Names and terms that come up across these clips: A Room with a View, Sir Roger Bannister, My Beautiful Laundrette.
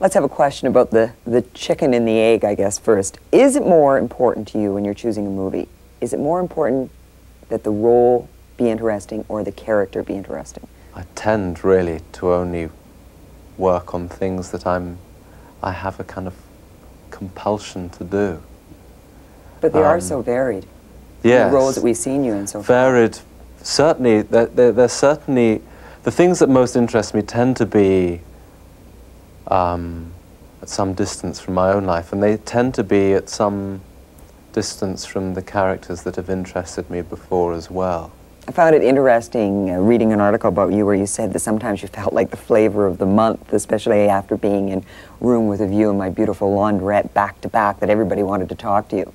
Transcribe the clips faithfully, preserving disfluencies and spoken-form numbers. Let's have a question about the, the chicken and the egg, I guess, first. Is it more important to you when you're choosing a movie? Is it more important that the role be interesting or the character be interesting? I tend really to only work on things that I'm, I have a kind of compulsion to do. But they um, are so varied. Yes. The roles that we've seen you in so far. Varied. Certainly, they're, they're, they're certainly, the things that most interest me tend to be Um, at some distance from my own life, and they tend to be at some distance from the characters that have interested me before as well. I found it interesting uh, reading an article about you where you said that sometimes you felt like the flavor of the month, especially after being in Room with a View and My Beautiful Laundrette back to back, that everybody wanted to talk to you.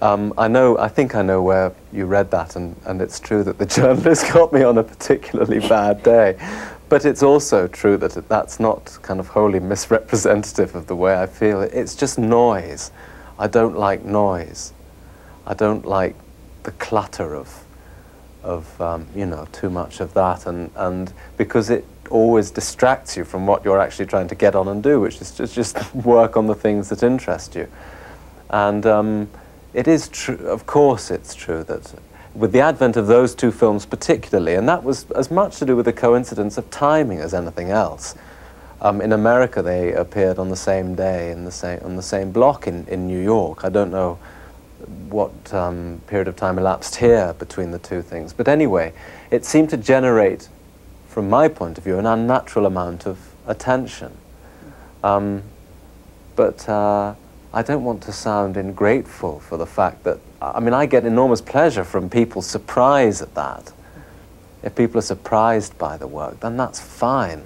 Um, I know, I think I know where you read that, and, and it's true that the journalist got me on a particularly bad day. But it's also true that that's not kind of wholly misrepresentative of the way I feel. It's just noise. I don't like noise. I don't like the clutter of, of um, you know, too much of that, and, and because it always distracts you from what you're actually trying to get on and do, which is just, just work on the things that interest you. And um, it is true, of course it's true, that with the advent of those two films particularly, and that was as much to do with the coincidence of timing as anything else. Um, in America they appeared on the same day, in the same, on the same block in, in New York. I don't know what um, period of time elapsed here between the two things. But anyway, it seemed to generate, from my point of view, an unnatural amount of attention. Um, but uh, I don't want to sound ungrateful for the fact that, I mean, I get enormous pleasure from people's surprise at that. If people are surprised by the work, then that's fine.